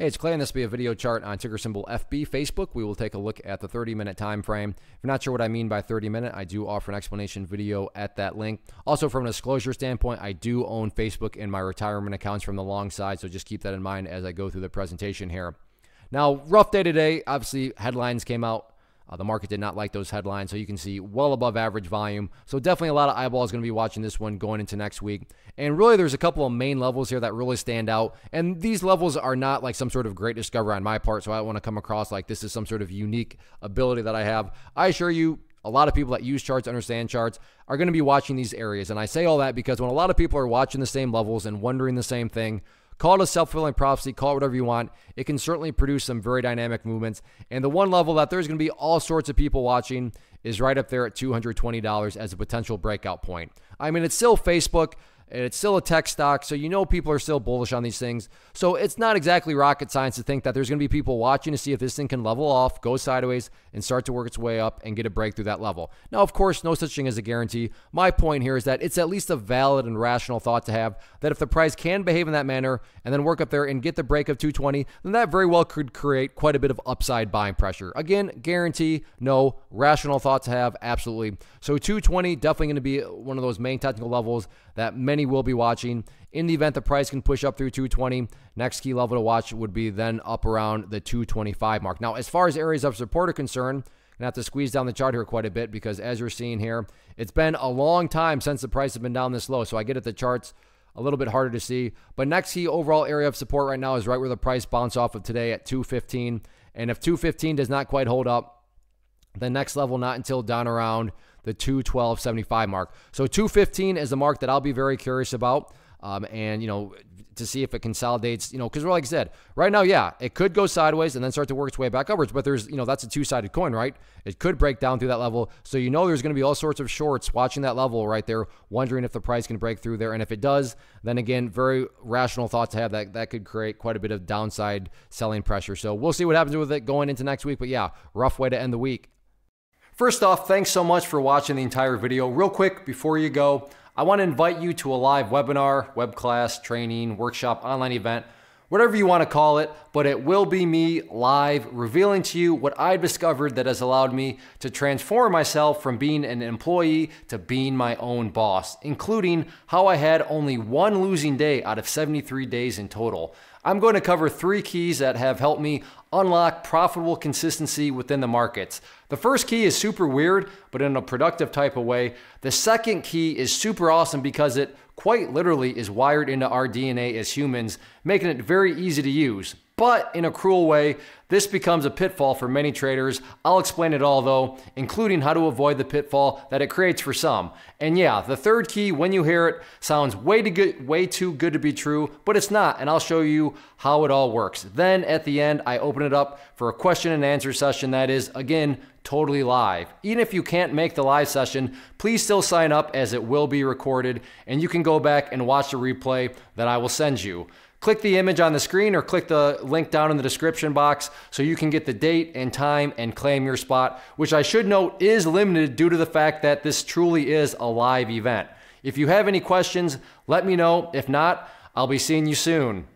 Hey, it's Clay, and this will be a video chart on ticker symbol FB, Facebook. We will take a look at the 30-minute time frame. If you're not sure what I mean by 30-minute, I do offer an explanation video at that link. Also, from a disclosure standpoint, I do own Facebook in my retirement accounts from the long side, so just keep that in mind as I go through the presentation here. Now, rough day today. Obviously, headlines came out. The market did not like those headlines, so you can see well above average volume. So definitely a lot of eyeballs going to be watching this one going into next week. And really, there's a couple of main levels here that really stand out. And these levels are not like some sort of great discovery on my part, so I don't want to come across like this is some sort of unique ability that I have. I assure you, a lot of people that use charts, understand charts, are going to be watching these areas. And I say all that because when a lot of people are watching the same levels and wondering the same thing, call it a self-fulfilling prophecy, call it whatever you want. It can certainly produce some very dynamic movements. And the one level that there's going to be all sorts of people watching is right up there at $220 as a potential breakout point. I mean, it's still Facebook, and it's still a tech stock, so you know people are still bullish on these things. So it's not exactly rocket science to think that there's going to be people watching to see if this thing can level off, go sideways, and start to work its way up and get a break through that level. Now, of course, no such thing as a guarantee. My point here is that it's at least a valid and rational thought to have that if the price can behave in that manner and then work up there and get the break of 220, then that very well could create quite a bit of upside buying pressure. Again, guarantee, no, rational thought to have, absolutely. So 220 definitely going to be one of those main technical levels that many will be watching. In the event the price can push up through 220, next key level to watch would be then up around the 225 mark. Now, as far as areas of support are concerned, I'm going to have to squeeze down the chart here quite a bit because as you're seeing here, it's been a long time since the price has been down this low. So I get at the charts a little bit harder to see. But next key overall area of support right now is right where the price bounced off of today at 215. And if 215 does not quite hold up, the next level not until down around the 212.75 mark. So 215 is the mark that I'll be very curious about and, you know, to see if it consolidates, you know, because like I said, right now, yeah, it could go sideways and then start to work its way back upwards, but there's, you know, that's a two-sided coin, right? It could break down through that level. So, you know, there's going to be all sorts of shorts watching that level right there, wondering if the price can break through there. And if it does, then again, very rational thought to have that could create quite a bit of downside selling pressure. So we'll see what happens with it going into next week, but yeah, rough way to end the week. First off, thanks so much for watching the entire video. Real quick, before you go, I want to invite you to a live webinar, web class, training, workshop, online event, whatever you want to call it, but it will be me live revealing to you what I discovered that has allowed me to transform myself from being an employee to being my own boss, including how I had only one losing day out of 73 days in total. I'm going to cover three keys that have helped me unlock profitable consistency within the markets. The first key is super weird, but in a productive type of way. The second key is super awesome because it quite literally is wired into our DNA as humans, making it very easy to use. But in a cruel way, this becomes a pitfall for many traders. I'll explain it all though, including how to avoid the pitfall that it creates for some. And yeah, the third key, when you hear it, sounds way too good to be true, but it's not, and I'll show you how it all works. Then at the end, I open it up for a question and answer session that is, again, totally live. Even if you can't make the live session, please still sign up as it will be recorded, and you can go back and watch the replay that I will send you. Click the image on the screen or click the link down in the description box so you can get the date and time and claim your spot, which I should note is limited due to the fact that this truly is a live event. If you have any questions, let me know. If not, I'll be seeing you soon.